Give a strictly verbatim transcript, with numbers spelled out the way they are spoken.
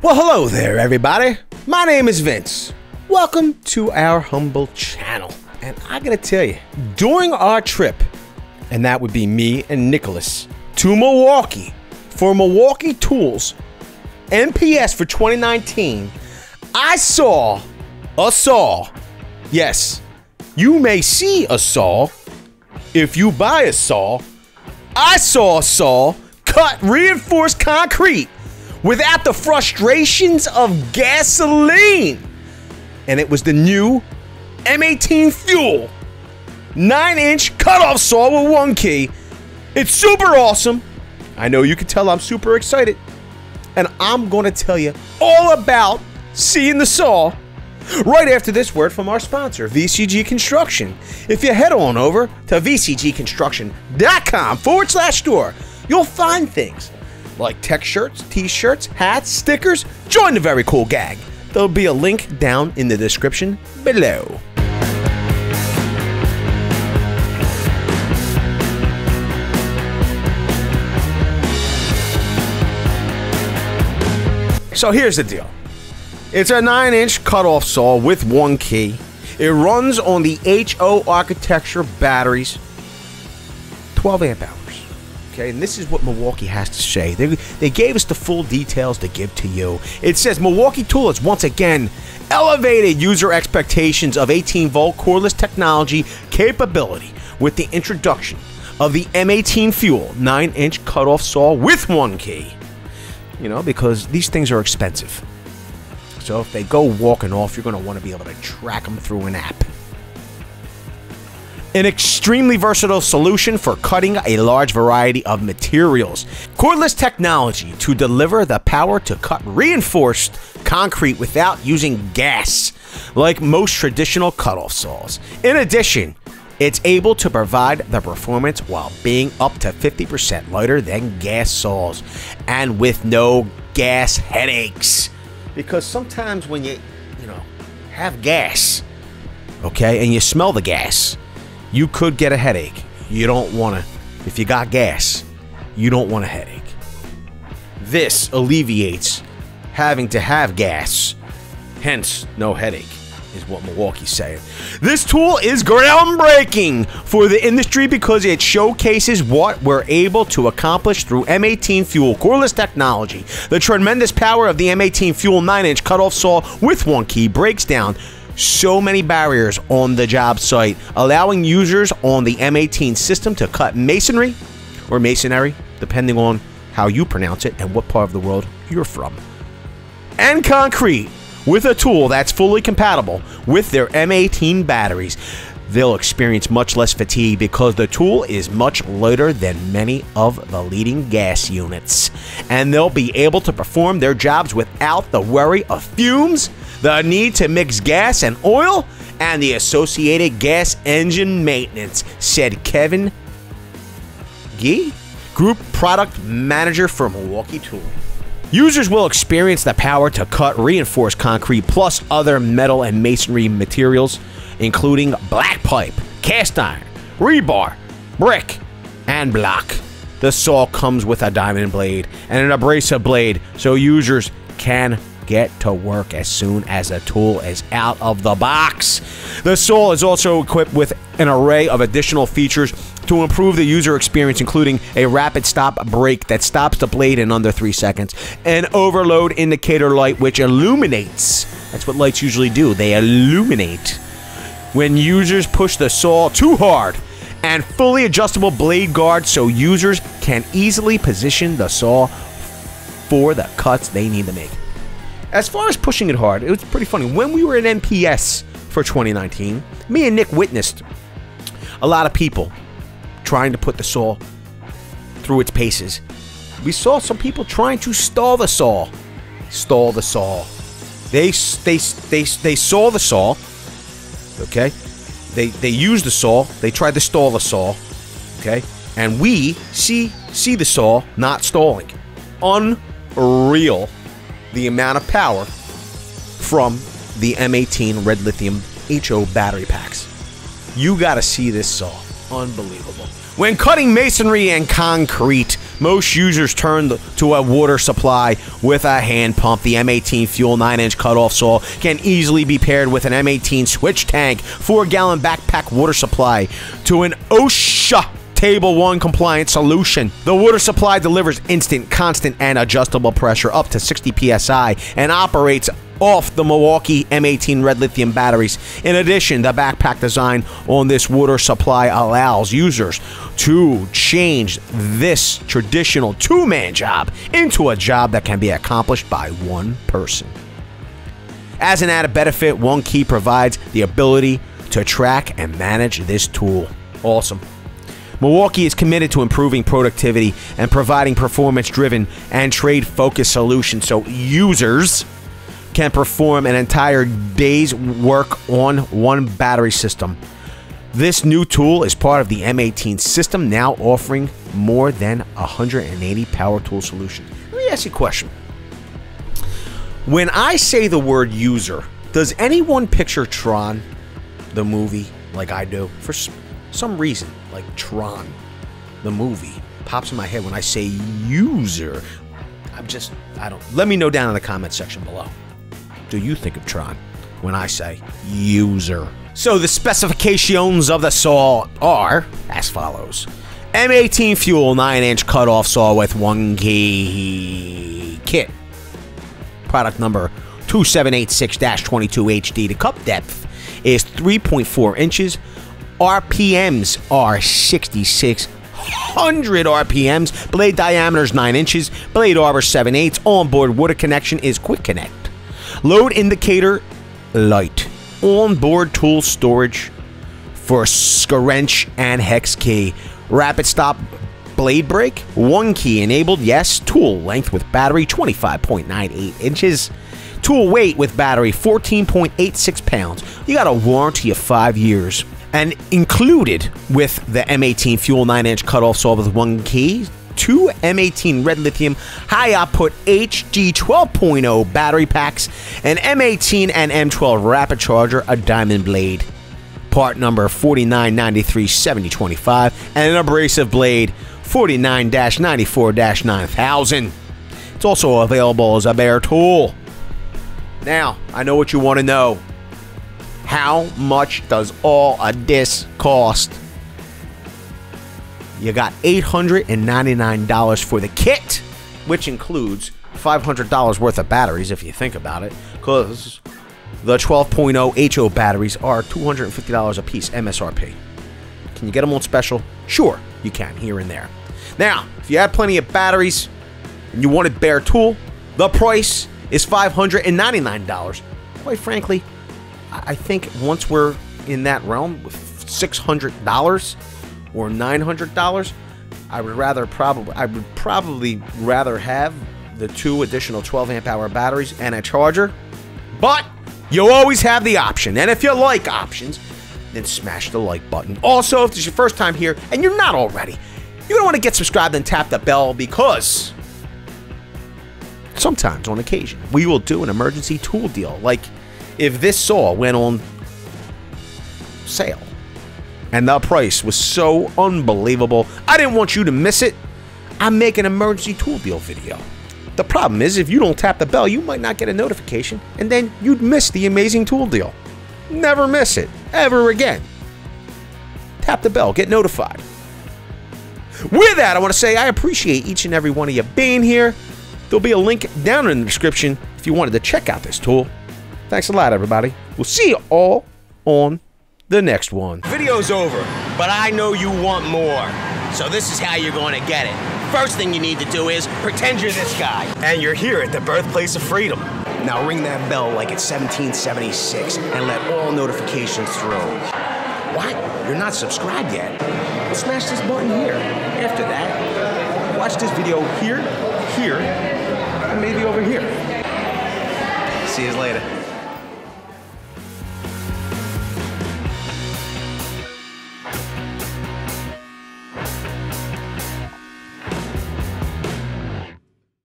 Well, hello there, everybody. My name is Vince. Welcome to our humble channel. And I gotta tell you, during our trip, and that would be me and Nicholas, to Milwaukee for Milwaukee Tools M P S for twenty nineteen, I saw a saw. Yes, you may see a saw if you buy a saw. I saw a saw cut reinforced concrete without the frustrations of gasoline. And it was the new M eighteen Fuel nine inch cutoff saw with one key. It's super awesome. I know you can tell I'm super excited. And I'm going to tell you all about seeing the saw right after this word from our sponsor, V C G Construction. If you head on over to V C G construction dot com forward slash store, you'll find things like tech shirts, t-shirts, hats, stickers. Join the very cool gang. There'll be a link down in the description below. So here's the deal. It's a nine inch cutoff saw with one key. It runs on the H O architecture batteries, twelve amp hours. Okay, and this is what Milwaukee has to say. They, they gave us the full details to give to you. It says, Milwaukee Tools once again elevated user expectations of eighteen volt cordless technology capability with the introduction of the M eighteen Fuel nine inch cutoff saw with one key. You know, because these things are expensive. So if they go walking off, you're going to want to be able to track them through an app. An extremely versatile solution for cutting a large variety of materials. Cordless technology to deliver the power to cut reinforced concrete without using gas, like most traditional cutoff saws. In addition, it's able to provide the performance while being up to fifty percent lighter than gas saws and with no gas headaches. Because sometimes when you, you know, have gas, okay, and you smell the gas, you could get a headache. You don't want to. If you got gas, you don't want a headache. This alleviates having to have gas, hence no headache, is what Milwaukee's saying. This tool is groundbreaking for the industry because it showcases what we're able to accomplish through M eighteen Fuel cordless technology. The tremendous power of the M eighteen Fuel nine inch cutoff saw with one key breaks down so many barriers on the job site, allowing users on the M eighteen system to cut masonry or masonry, depending on how you pronounce it and what part of the world you're from, and concrete with a tool that's fully compatible with their M eighteen batteries. They'll experience much less fatigue because the tool is much lighter than many of the leading gas units, and they'll be able to perform their jobs without the worry of fumes, the need to mix gas and oil, and the associated gas engine maintenance, said Kevin Gee, Group Product Manager for Milwaukee Tool. Users will experience the power to cut reinforced concrete plus other metal and masonry materials, including black pipe, cast iron, rebar, brick, and block. The saw comes with a diamond blade and an abrasive blade, so users can get to work as soon as the tool is out of the box. The saw is also equipped with an array of additional features to improve the user experience, including a rapid stop brake that stops the blade in under three seconds, an overload indicator light which illuminates. That's what lights usually do. They illuminate when users push the saw too hard, and fully adjustable blade guard so users can easily position the saw for the cuts they need to make. As far as pushing it hard, it was pretty funny. When we were at M P S for twenty nineteen, me and Nick witnessed a lot of people trying to put the saw through its paces. We saw some people trying to stall the saw. Stall the saw. They, they, they, they saw the saw. Okay, they they used the saw. They tried to stall the saw. Okay, and we see see the saw not stalling. Unreal, the amount of power from the M eighteen Red Lithium H O battery packs. You gotta see this saw. Unbelievable. When cutting masonry and concrete, Most users turn to a water supply with a hand pump. The M eighteen Fuel nine inch cutoff saw can easily be paired with an M eighteen Switch Tank four gallon backpack water supply to an OSHA Table one compliant solution. The water supply delivers instant, constant, and adjustable pressure up to sixty P S I and operates off the Milwaukee M eighteen Red Lithium batteries. In addition, the backpack design on this water supply allows users to change this traditional two man job into a job that can be accomplished by one person. As an added benefit, one key provides the ability to track and manage this tool. Awesome. Milwaukee is committed to improving productivity and providing performance-driven and trade-focused solutions so users can perform an entire day's work on one battery system. This new tool is part of the M eighteen system, now offering more than one hundred eighty power tool solutions. Let me ask you a question. When I say the word user, does anyone picture Tron, the movie, like I do? For some reason, like Tron, the movie, pops in my head when I say user. I'm just, I don't, let me know down in the comment section below. Do you think of Tron when I say user? So the specifications of the saw are as follows. M eighteen Fuel nine inch cutoff saw with one key kit. Product number two seven eight six dash twenty-two H D. The cup depth is three point four inches. R P Ms are sixty-six hundred R P Ms. Blade diameter is nine inches. Blade arbor seven eighths. Onboard water connection is quick connect. Load indicator light. Onboard tool storage for wrench and hex key. Rapid stop blade brake. One key enabled. Yes. Tool length with battery twenty-five point nine eight inches. Tool weight with battery fourteen point eight six pounds. You got a warranty of five years. And included with the M eighteen Fuel nine inch cutoff saw with one key, two M eighteen Red Lithium high output H D twelve point oh battery packs, an M eighteen and M twelve rapid charger, a diamond blade, part number forty-nine ninety-three seventy twenty-five, and an abrasive blade forty-nine ninety-four nine thousand. It's also available as a bare tool. Now, I know what you want to know. How much does all of this cost? You got eight hundred ninety-nine dollars for the kit, which includes five hundred dollars worth of batteries if you think about it, because the twelve point oh H O batteries are two hundred fifty dollars a piece M S R P. Can you get them on special? Sure, you can here and there. Now, if you had plenty of batteries and you wanted bare tool, the price is five hundred ninety-nine dollars. Quite frankly, I think once we're in that realm with six hundred dollars, or nine hundred dollars, I would rather probably I would probably rather have the two additional twelve amp hour batteries and a charger, but you always have the option. And if you like options, then smash the like button. Also, if this is your first time here and you're not already, you're gonna want to get subscribed and tap the bell, because sometimes on occasion we will do an emergency tool deal. Like if this saw went on sale and the price was so unbelievable, I didn't want you to miss it, I make an emergency tool deal video. The problem is, if you don't tap the bell, you might not get a notification, and then you'd miss the amazing tool deal. Never miss it, ever again. Tap the bell, get notified. With that, I want to say I appreciate each and every one of you being here. There'll be a link down in the description if you wanted to check out this tool. Thanks a lot, everybody. We'll see you all on the next one. Video's over, but I know you want more. So this is how you're going to get it. First thing you need to do is pretend you're this guy. And you're here at the birthplace of freedom. Now ring that bell like it's seventeen seventy-six and let all notifications through. What? You're not subscribed yet? Well, smash this button here. After that, watch this video here, here, and maybe over here. See you later.